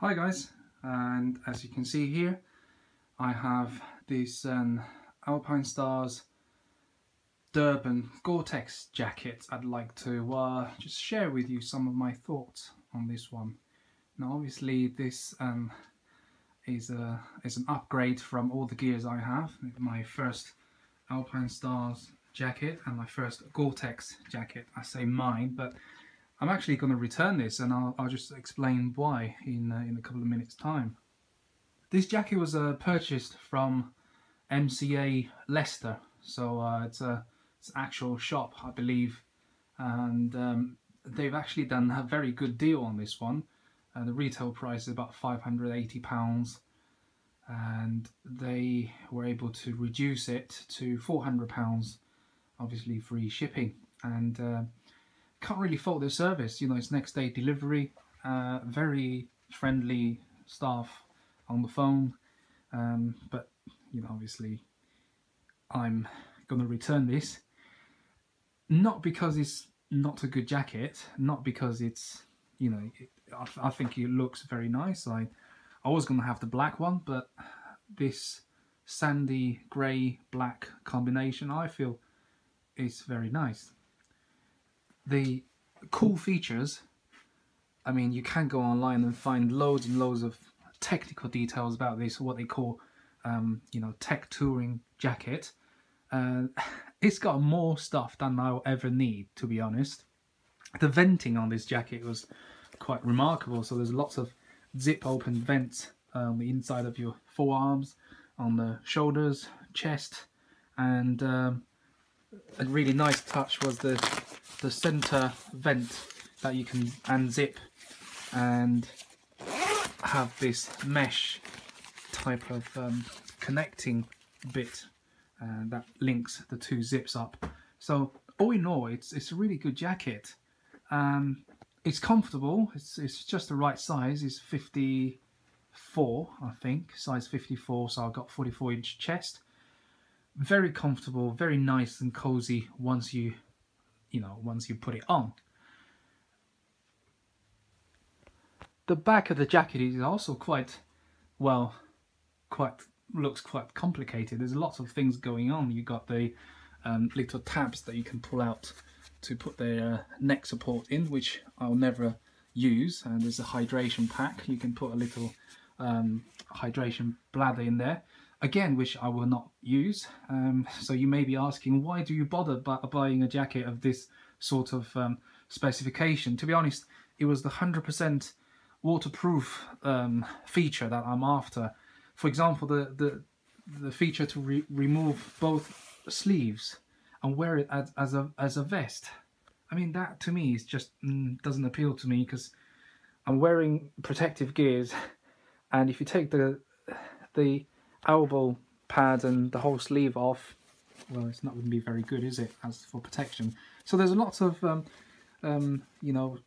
Hi guys, and as you can see here I have this Alpinestars Durban Gore-Tex jacket. I'd like to just share with you some of my thoughts on this one. Now obviously this is an upgrade from all the gears I have. My first Alpinestars jacket and my first Gore-Tex jacket. I say mine, but I'm actually going to return this, and I'll just explain why in a couple of minutes time. This jacket was purchased from MCA Leicester, so it's an actual shop, I believe, and they've actually done a very good deal on this one. The retail price is about £580, and they were able to reduce it to £400, obviously free shipping. And can't really fault their service, you know, it's next day delivery, very friendly staff on the phone, but you know, obviously I'm gonna return this, not because it's not a good jacket, not because it's, you know, I think it looks very nice. I was gonna have the black one, but this sandy grey black combination I feel is very nice. The cool features, I mean, you can go online and find loads and loads of technical details about this, what they call, you know, tech touring jacket. It's got more stuff than I'll ever need, to be honest. The venting on this jacket was quite remarkable. So there's lots of zip open vents on the inside of your forearms, on the shoulders, chest, and a really nice touch was the center vent that you can unzip and have this mesh type of connecting bit that links the two zips up. So all in all, it's a really good jacket. It's comfortable, it's just the right size. It's 54, I think, size 54, so I've got 44-inch chest. Very comfortable, very nice and cozy once you put it on. The back of the jacket is also quite complicated. There's lots of things going on. You've got the little tabs that you can pull out to put their neck support in, which I'll never use. And there's a hydration pack. You can put a little hydration bladder in there, again, which I will not use. So you may be asking, why do you bother buying a jacket of this sort of specification? To be honest, it was the 100% waterproof feature that I'm after. For example, the feature to remove both sleeves and wear it as a vest. I mean, that to me is just doesn't appeal to me, because I'm wearing protective gears, and if you take the elbow pad and the whole sleeve off, well, it's not going to be very good, is it, as for protection? So there's lots of you know,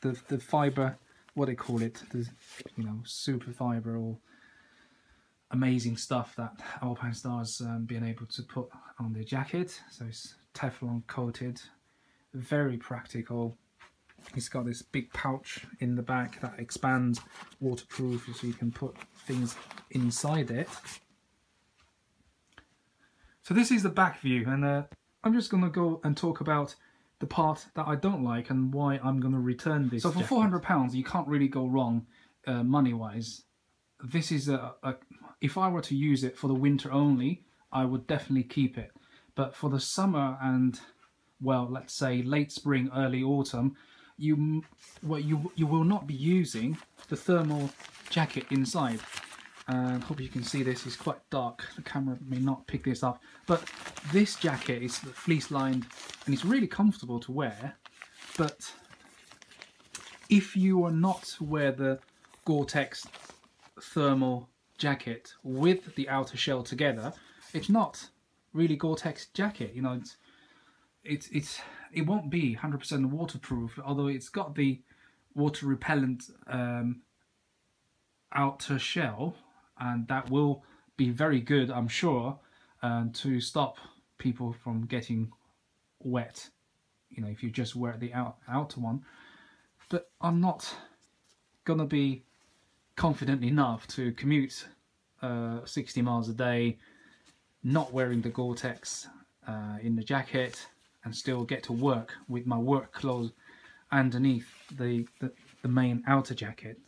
the fiber, what they call it, the, you know, super fiber or amazing stuff that Alpinestars being able to put on their jacket. So it's Teflon coated, very practical. It's got this big pouch in the back that expands, waterproof, so you can put things inside it. So this is the back view, and I'm just going to go and talk about the part that I don't like and why I'm going to return this. So for £400, you can't really go wrong money-wise. This is if I were to use it for the winter only, I would definitely keep it. But for the summer and, well, let's say late spring, early autumn, you will not be using the thermal jacket inside. I hope you can see this, it's quite dark, the camera may not pick this up, but this jacket is fleece lined and it's really comfortable to wear. But if you are not to wear the Gore-Tex thermal jacket with the outer shell together, it's not really Gore-Tex jacket, you know. It won't be 100% waterproof, although it's got the water repellent outer shell, and that will be very good, I'm sure, to stop people from getting wet, you know, if you just wear the outer one. But I'm not gonna be confident enough to commute 60 miles a day, not wearing the Gore-Tex in the jacket, and still get to work with my work clothes underneath the main outer jacket.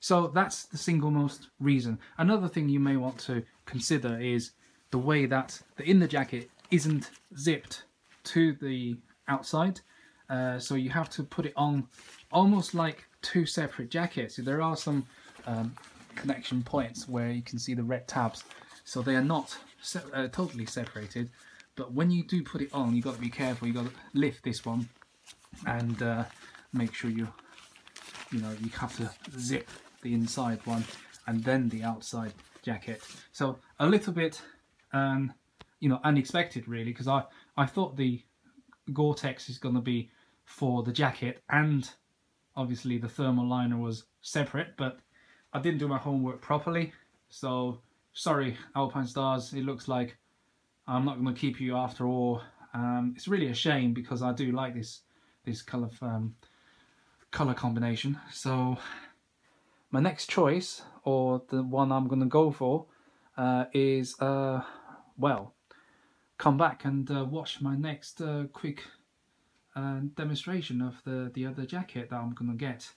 So that's the single most reason. Another thing you may want to consider is the way that the inner jacket isn't zipped to the outside, so you have to put it on almost like two separate jackets. There are some connection points where you can see the red tabs, so they are not totally separated, but when you do put it on, you've got to be careful. You've got to lift this one and make sure you know, you have to zip the inside one and then the outside jacket. So a little bit you know, unexpected really, because I thought the Gore-Tex is going to be for the jacket, and obviously the thermal liner was separate, but I didn't do my homework properly. So sorry, Alpinestars, it looks like I'm not going to keep you after all. It's really a shame because I do like this colour combination. So my next choice, or the one I'm going to go for, is well, come back and watch my next quick demonstration of the other jacket that I'm going to get.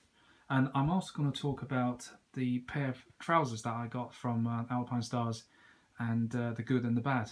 And I'm also going to talk about the pair of trousers that I got from Alpinestars, and the good and the bad.